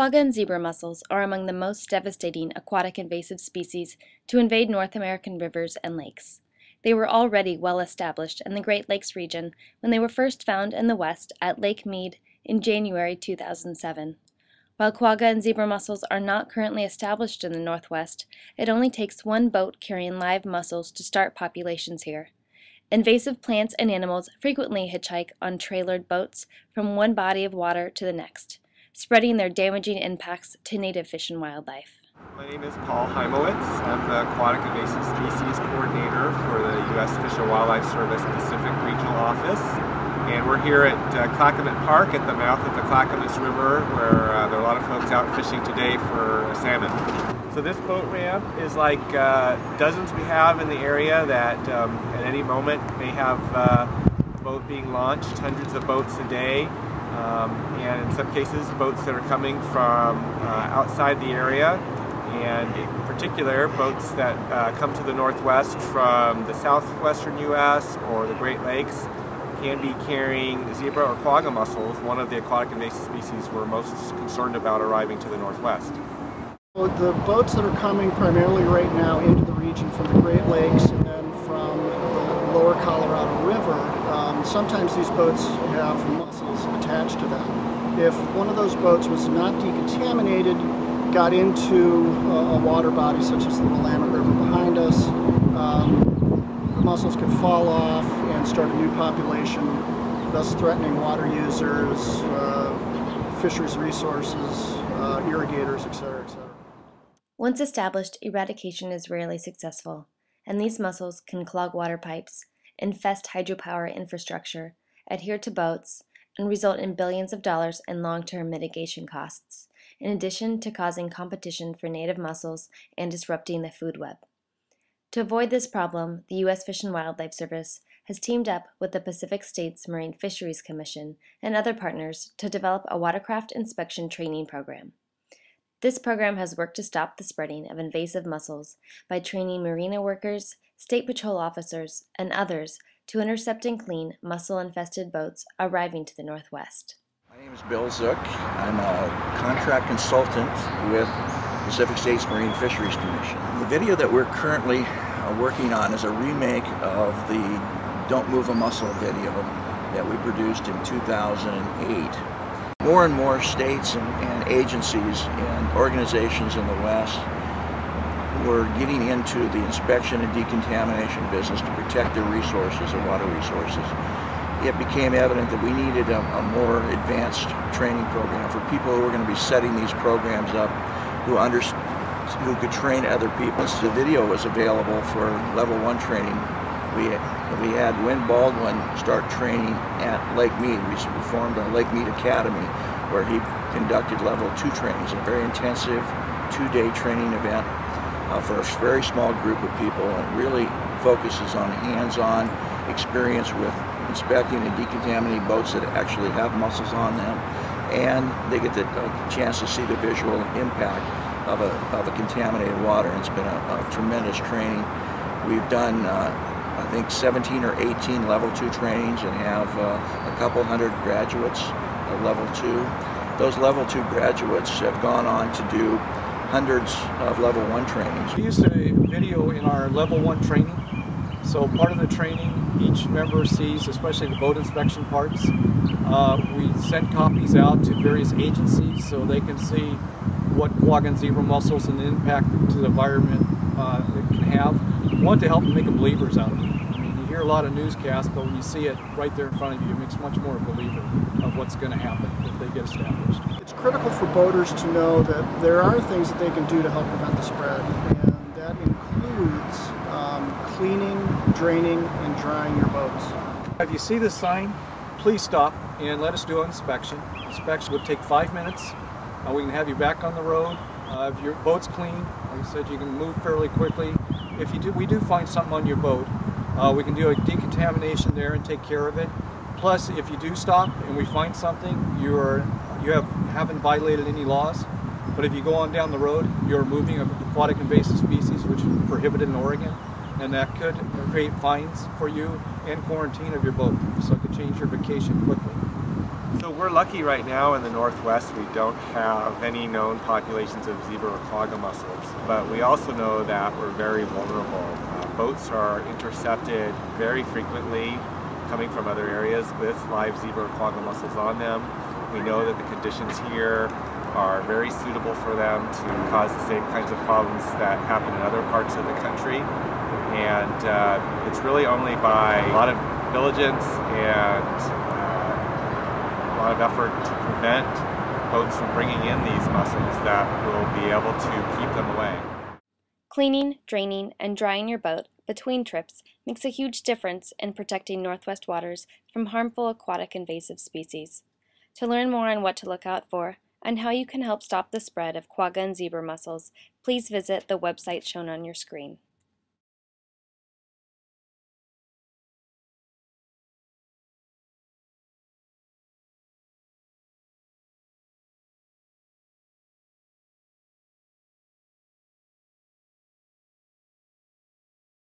Quagga and zebra mussels are among the most devastating aquatic invasive species to invade North American rivers and lakes. They were already well established in the Great Lakes region when they were first found in the West at Lake Mead in January 2007. While quagga and zebra mussels are not currently established in the Northwest, it only takes one boat carrying live mussels to start populations here. Invasive plants and animals frequently hitchhike on trailered boats from one body of water to the next, spreading their damaging impacts to native fish and wildlife. My name is Paul Heimowitz. I'm the Aquatic Invasive Species Coordinator for the U.S. Fish and Wildlife Service Pacific Regional Office. And we're here at Clackamas Park at the mouth of the Clackamas River, where there are a lot of folks out fishing today for salmon. So this boat ramp is like dozens we have in the area that at any moment may have a boat being launched, hundreds of boats a day, and in some cases boats that are coming from outside the area, and in particular boats that come to the Northwest from the southwestern U.S. or the Great Lakes. Can be carrying zebra or quagga mussels, one of the aquatic invasive species we're most concerned about arriving to the Northwest. Well, the boats that are coming primarily right now into the region from the Great Lakes and then from the lower Colorado River, sometimes these boats have mussels attached to them. If one of those boats was not decontaminated, got into a water body such as the Willamette River behind us, mussels could fall off and start a new population, thus threatening water users, fisheries resources, irrigators, etc., etc. Once established, eradication is rarely successful, and these mussels can clog water pipes, infest hydropower infrastructure, adhere to boats, and result in billions of dollars in long-term mitigation costs, in addition to causing competition for native mussels and disrupting the food web. To avoid this problem, the U.S. Fish and Wildlife Service has teamed up with the Pacific States Marine Fisheries Commission and other partners to develop a Watercraft Inspection Training Program. This program has worked to stop the spreading of invasive mussels by training marina workers, state patrol officers, and others to intercept and clean mussel-infested boats arriving to the Northwest. My name is Bill Zook. I'm a contract consultant with Pacific States Marine Fisheries Commission. The video that we're currently working on is a remake of the Don't Move a Mussel video that we produced in 2008. More and more states and agencies and organizations in the West were getting into the inspection and decontamination business to protect their resources and water resources. It became evident that we needed a more advanced training program for people who were going to be setting these programs up, who could train other people. The video was available for level 1 training. We had Wynn Baldwin start training at Lake Mead. We performed on Lake Mead Academy, where he conducted level 2 trainings, a very intensive 2-day training event for a very small group of people, and really focuses on hands-on experience with inspecting and decontaminating boats that actually have mussels on them, and they get the chance to see the visual impact of a contaminated water. It's been a tremendous training. We've done, I think, 17 or 18 level 2 trainings and have a couple hundred graduates of level 2. Those level 2 graduates have gone on to do hundreds of level 1 trainings. We used a video in our level 1 training. So part of the training, each member sees, especially the boat inspection parts. We sent copies out to various agencies so they can see what quagga and zebra mussels and the impact to the environment it can have. We want to help them make them believers out of it. I mean, you hear a lot of newscasts, but when you see it right there in front of you, it makes much more a believer of what's going to happen if they get established. It's critical for boaters to know that there are things that they can do to help prevent the spread, and that includes cleaning, draining, and drying your boats. If you see this sign, please stop and let us do an inspection. Inspection would take 5 minutes. We can have you back on the road. If your boat's clean, like I said, you can move fairly quickly. If we do find something on your boat, we can do a decontamination there and take care of it. Plus, if you do stop and we find something, you haven't violated any laws. But if you go on down the road, you're moving aquatic invasive species, which is prohibited in Oregon, and that could create fines for you and quarantine of your boat, so it could change your vacation quickly. So we're lucky right now in the Northwest we don't have any known populations of zebra or quagga mussels, but we also know that we're very vulnerable. Boats are intercepted very frequently coming from other areas with live zebra or quagga mussels on them. We know that the conditions here are very suitable for them to cause the same kinds of problems that happen in other parts of the country. And it's really only by a lot of diligence and a lot of effort to prevent boats from bringing in these mussels that will be able to keep them away. Cleaning, draining, and drying your boat between trips makes a huge difference in protecting Northwest waters from harmful aquatic invasive species. To learn more on what to look out for, and how you can help stop the spread of quagga and zebra mussels, please visit the website shown on your screen.